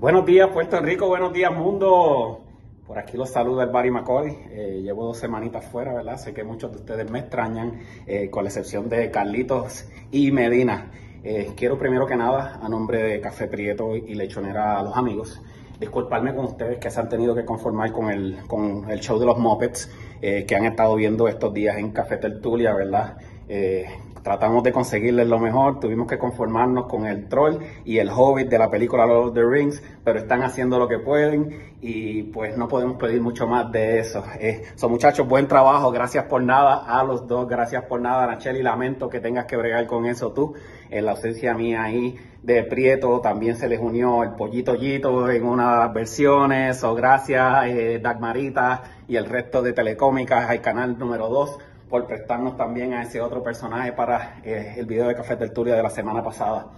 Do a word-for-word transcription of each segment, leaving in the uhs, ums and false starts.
Buenos días, Puerto Rico. Buenos días, mundo. Por aquí los saluda el Barry Macaulay. Eh, llevo dos semanitas fuera, ¿verdad? Sé que muchos de ustedes me extrañan, eh, con la excepción de Carlitos y Medina. Eh, quiero primero que nada, a nombre de Café Prieto y Lechonera Los Amigos, disculparme con ustedes que se han tenido que conformar con el, con el show de los Muppets eh, que han estado viendo estos días en Café Tertulia, ¿verdad? Eh, tratamos de conseguirles lo mejor, tuvimos que conformarnos con el troll y el hobbit de la película Lord of the Rings, pero están haciendo lo que pueden y pues no podemos pedir mucho más de eso. Eh, so, muchachos, buen trabajo, gracias por nada a los dos, gracias por nada, Nacheli, lamento que tengas que bregar con eso tú, en la ausencia mía ahí de Prieto, también se les unió el Pollito Yito en una de las versiones, o so, gracias eh, Dagmarita y el resto de Telecómicas al canal número dos, por prestarnos también a ese otro personaje para eh, el video de Café Tertulia de la semana pasada.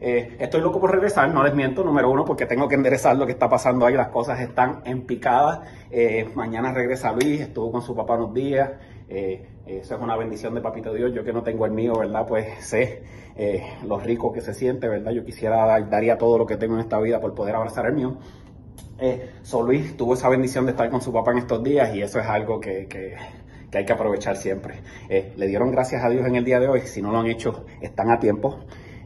Eh, estoy loco por regresar, no les miento, número uno, porque tengo que enderezar lo que está pasando ahí, las cosas están en picada. Eh, mañana regresa Luis, estuvo con su papá unos días, eh, eso es una bendición de Papito Dios, yo que no tengo el mío, ¿verdad? Pues sé eh, lo rico que se siente, ¿verdad? Yo quisiera, dar, daría todo lo que tengo en esta vida por poder abrazar el mío. Eh, so Luis tuvo esa bendición de estar con su papá en estos días y eso es algo que... que que hay que aprovechar siempre. Eh, le dieron gracias a Dios en el día de hoy, si no lo han hecho, están a tiempo.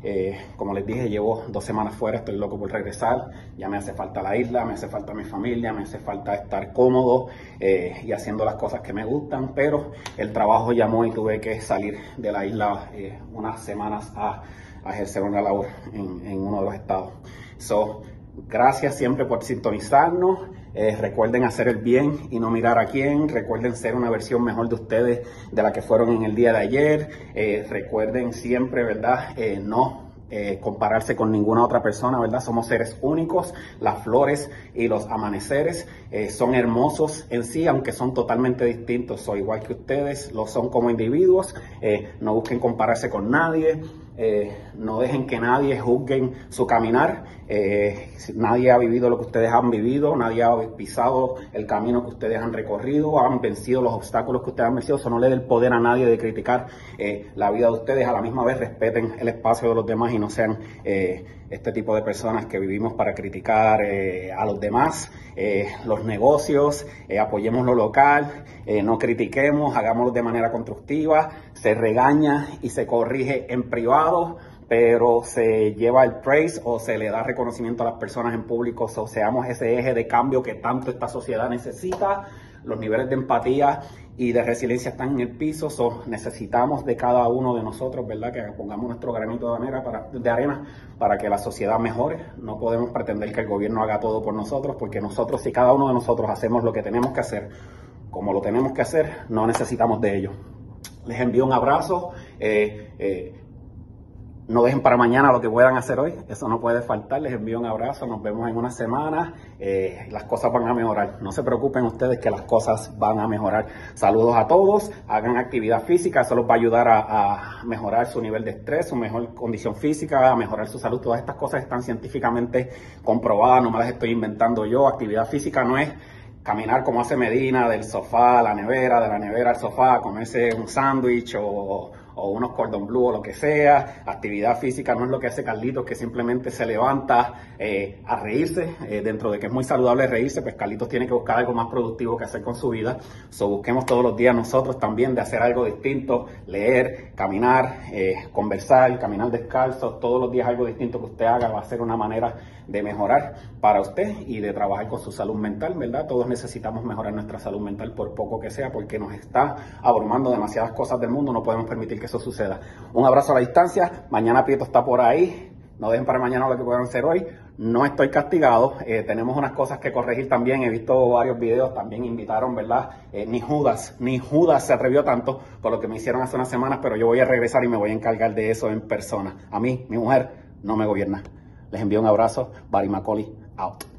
Eh, como les dije, llevo dos semanas fuera, estoy loco por regresar, ya me hace falta la isla, me hace falta mi familia, me hace falta estar cómodo eh, y haciendo las cosas que me gustan, pero el trabajo llamó y tuve que salir de la isla eh, unas semanas a, a ejercer una labor en, en uno de los estados. So, gracias siempre por sintonizarnos. Eh, recuerden hacer el bien y no mirar a quién. Recuerden ser una versión mejor de ustedes de la que fueron en el día de ayer. Eh, recuerden siempre, ¿verdad? Eh, no eh, compararse con ninguna otra persona, ¿verdad? Somos seres únicos. Las flores y los amaneceres eh, son hermosos en sí, aunque son totalmente distintos. Son igual que ustedes, lo son como individuos. Eh, no busquen compararse con nadie. Eh, no dejen que nadie juzguen su caminar, eh, nadie ha vivido lo que ustedes han vivido, nadie ha pisado el camino que ustedes han recorrido, han vencido los obstáculos que ustedes han vencido, eso no le dé el poder a nadie de criticar eh, la vida de ustedes, a la misma vez respeten el espacio de los demás y no sean eh, este tipo de personas que vivimos para criticar eh, a los demás, eh, los negocios, eh, apoyemos lo local, eh, no critiquemos, hagámoslo de manera constructiva, se regaña y se corrige en privado, pero se lleva el praise o se le da reconocimiento a las personas en público, o seamos ese eje de cambio que tanto esta sociedad necesita. Los niveles de empatía y de resiliencia están en el piso, so necesitamos de cada uno de nosotros, ¿verdad? Que pongamos nuestro granito de arena, para, de arena para que la sociedad mejore. No podemos pretender que el gobierno haga todo por nosotros, porque nosotros, si cada uno de nosotros hacemos lo que tenemos que hacer, como lo tenemos que hacer, no necesitamos de ellos. Les envío un abrazo. Eh, eh, No dejen para mañana lo que puedan hacer hoy, eso no puede faltar, les envío un abrazo, nos vemos en una semana, eh, las cosas van a mejorar, no se preocupen ustedes que las cosas van a mejorar. Saludos a todos, hagan actividad física, eso los va a ayudar a, a mejorar su nivel de estrés, su mejor condición física, a mejorar su salud, todas estas cosas están científicamente comprobadas, no me las estoy inventando yo, actividad física no es caminar como hace Medina, del sofá a la nevera, de la nevera al sofá, comerse un sándwich o, o unos cordon bleu o lo que sea. Actividad física no es lo que hace Carlitos, que simplemente se levanta eh, a reírse. Eh, dentro de que es muy saludable reírse, pues Carlitos tiene que buscar algo más productivo que hacer con su vida. So, busquemos todos los días nosotros también de hacer algo distinto, leer, caminar, eh, conversar, caminar descalzo. Todos los días algo distinto que usted haga va a ser una manera de mejorar para usted y de trabajar con su salud mental, ¿verdad? Todos necesitamos mejorar nuestra salud mental por poco que sea, porque nos está abrumando demasiadas cosas del mundo, no podemos permitir que eso suceda. Un abrazo a la distancia, mañana Prieto está por ahí, no dejen para mañana lo que puedan hacer hoy, no estoy castigado, eh, tenemos unas cosas que corregir también, he visto varios videos, también invitaron, ¿verdad? Eh, ni Judas, ni Judas se atrevió tanto con lo que me hicieron hace unas semanas, pero yo voy a regresar y me voy a encargar de eso en persona. A mí, mi mujer, no me gobierna. Les envío un abrazo, Barry Macaulay, out.